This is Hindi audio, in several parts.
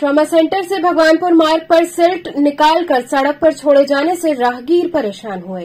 ट्रॉमा सेंटर से भगवानपुर मार्ग पर सिल्ट निकालकर सड़क पर छोड़े जाने से राहगीर परेशान हुए।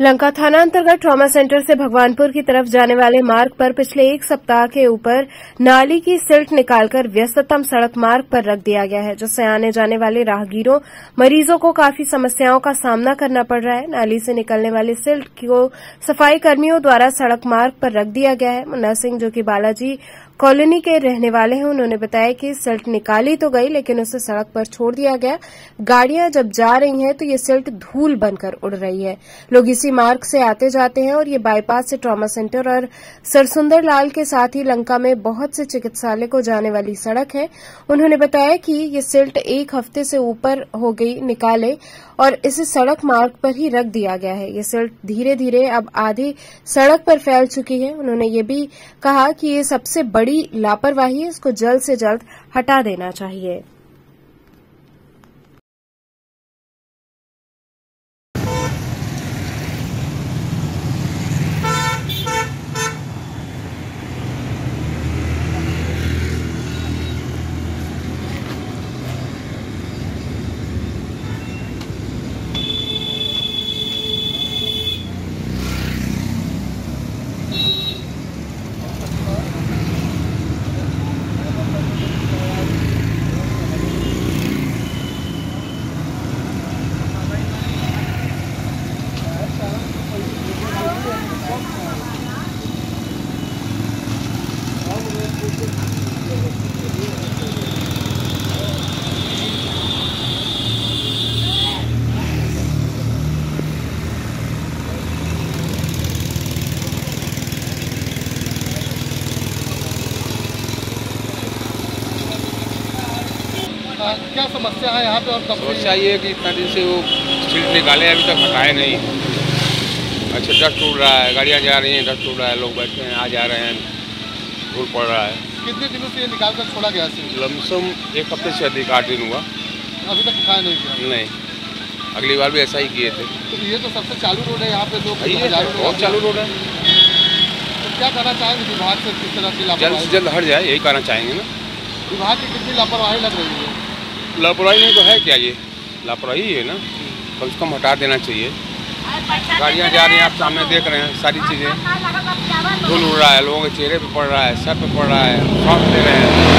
लंका थाना अंतर्गत ट्रॉमा सेंटर से भगवानपुर की तरफ जाने वाले मार्ग पर पिछले एक सप्ताह के ऊपर नाली की सिल्ट निकालकर व्यस्ततम सड़क मार्ग पर रख दिया गया है, जिससे आने जाने वाले राहगीरों मरीजों को काफी समस्याओं का सामना करना पड़ रहा है। नाली से निकलने वाली सिल्ट को सफाई कर्मियों द्वारा सड़क मार्ग पर रख दिया गया है। मुन्ना सिंह जो कि बालाजी कॉलोनी के रहने वाले हैं, उन्होंने बताया कि सिल्ट निकाली तो गई लेकिन उसे सड़क पर छोड़ दिया गया। गाड़ियां जब जा रही हैं तो ये सिल्ट धूल बनकर उड़ रही है। लोग इसी मार्ग से आते जाते हैं और ये बाईपास से ट्रॉमा सेंटर और सरसुंदर लाल के साथ ही लंका में बहुत से चिकित्सालय को जाने वाली सड़क है। उन्होंने बताया कि ये सिल्ट एक हफ्ते से ऊपर हो गई निकाले और इसे सड़क मार्ग पर ही रख दिया गया है। ये सिल्ट धीरे धीरे अब आधी सड़क पर फैल चुकी है। उन्होंने ये भी कहा कि ये सबसे बड़ी लापरवाही है, इसको जल्द से जल्द हटा देना चाहिए। क्या समस्या है यहाँ पे? और समस्या ये है कि इतना दिन से वो सिल्ट निकाले अभी तक हटाए नहीं। अच्छा, डस्ट उड़ रहा है, गाड़ियाँ जा रही हैं, डस्ट उड़ रहा है, लोग बैठे हैं, आ जा रहे हैं, धूल पड़ रहा है। कितने दिनों से ये निकाल कर छोड़ा गया? लमसम एक हफ्ते से अधिक, 8 दिन हुआ, अभी तक हटाया नहीं किया। नहीं, अगली बार भी ऐसा ही किए थे। तो ये तो सबसे चालू रोड है यहाँ पे, लोग बहुत चालू रोड है। क्या कहना चाहेंगे विभाग से? किस तरह से जल्द से जल्द हट जाए, यही कहना चाहेंगे ना। विभाग की कितनी लापरवाही लग रही है? लापरवाही नहीं तो है क्या, ये लापरवाही है ना, कम से कम हटा देना चाहिए। गाड़ियाँ जा रही हैं, आप सामने देख रहे हैं, सारी चीज़ें धूल उड़ रहा है, लोगों के चेहरे पे पड़ रहा है, सर पे पड़ रहा है, सांस ले रहे हैं।